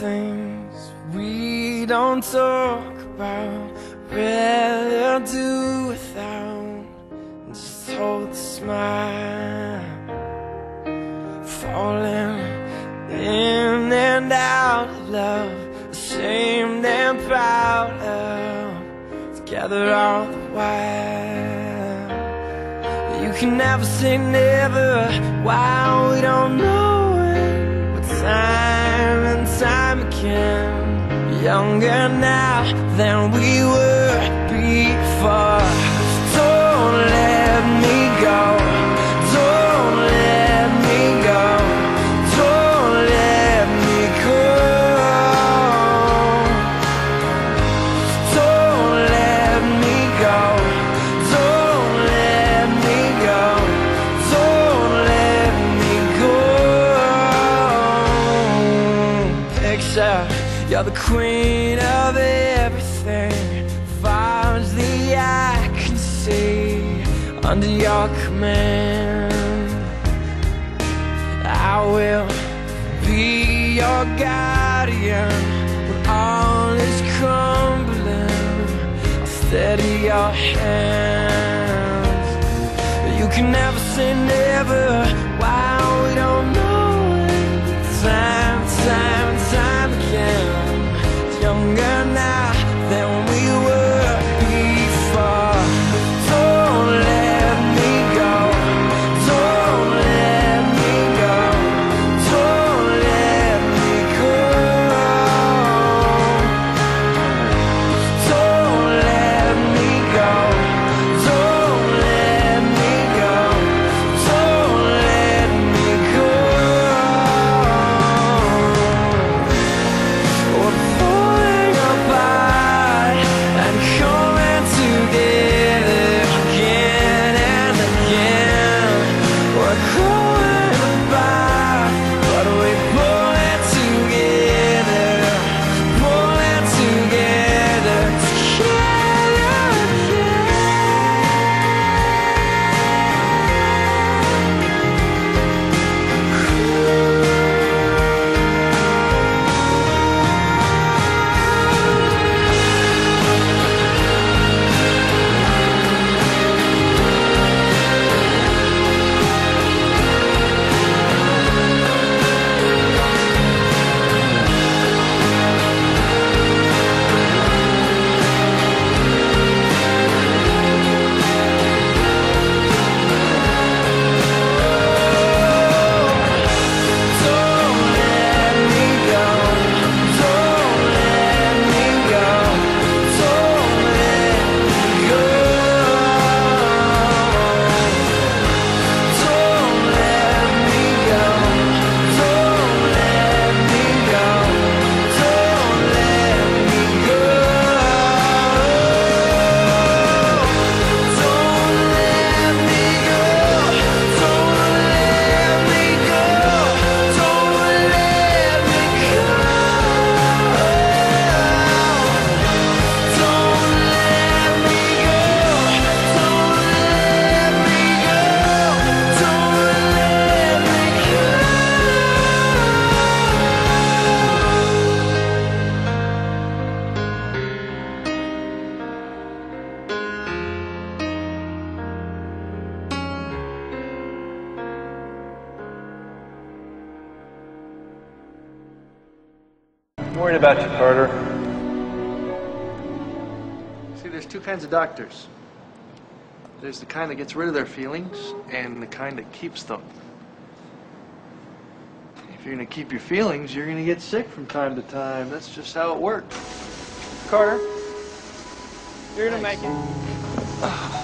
things we don't talk about. Rather do without and just hold the smile. Falling in and out of love, ashamed and proud of, together all the while. You can never say never while we don't know it. But time and time again, younger now than we were before. Don't let me go, don't let me go, don't let me go, don't let me go, don't let me go, don't let me go. Picture, you're the queen of everything, the I can see under your command. I will be your guardian when all is crumbling. I'll steady your hands. You can never say never while we don't know it. Time, time, time again, it's younger now than we were. Worried about you, Carter. See, there's two kinds of doctors. There's the kind that gets rid of their feelings and the kind that keeps them. If you're going to keep your feelings, you're going to get sick from time to time. That's just how it works. Carter, you're going to make it.